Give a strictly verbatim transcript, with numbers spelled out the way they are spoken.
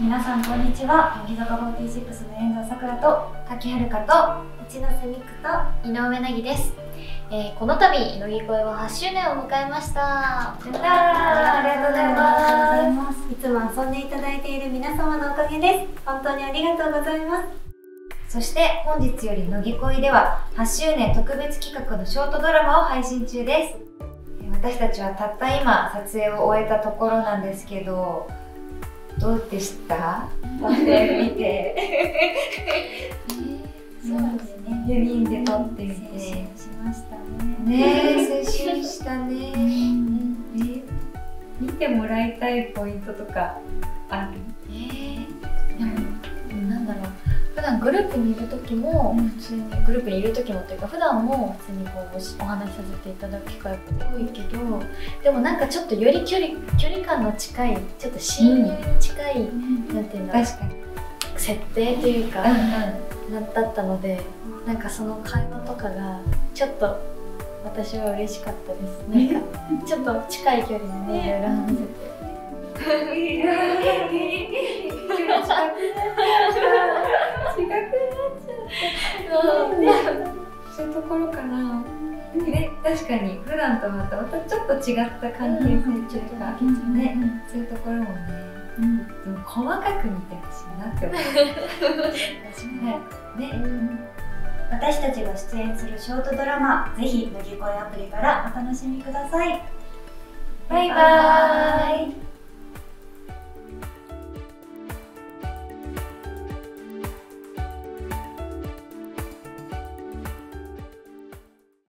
皆さんこんにちは。乃木坂フォーティーシックスの遠藤さくらと柿遥香と一ノ瀬美空と井上凪です。えー、この度乃木恋ははち周年を迎えました。ありがとうございます。いつも遊んでいただいている皆様のおかげです。本当にありがとうございます。そして本日より乃木恋でははち周年特別企画のショートドラマを配信中です。私たちはたった今撮影を終えたところなんですけど、どうでした？撮影見てそうですね、よにんで撮ってみて青春しましたね。ねえ、青春したね。見てもらいたいポイントとかある？ええ、なんだろう、普段グループにいる時も普通にグループにいる時もというか、普段も普通にこうお話しさせていただく機会が多いけど、でもなんかちょっとより距離距離感の近い、ちょっとシーンに近い、なんていうんだろう、設定というか。だったので、なんかその会話とかがちょっと私は嬉しかったです。なんかちょっと近い距離でね、いろいろ話せてそういうところかな。ね、確かに普段とまたまたちょっと違った関係性とかね、そういうところもね、でも細かく見てほしいなって思いますね。私たちが出演するショートドラマ、ぜひ乃木恋アプリからお楽しみください。バイバーイ。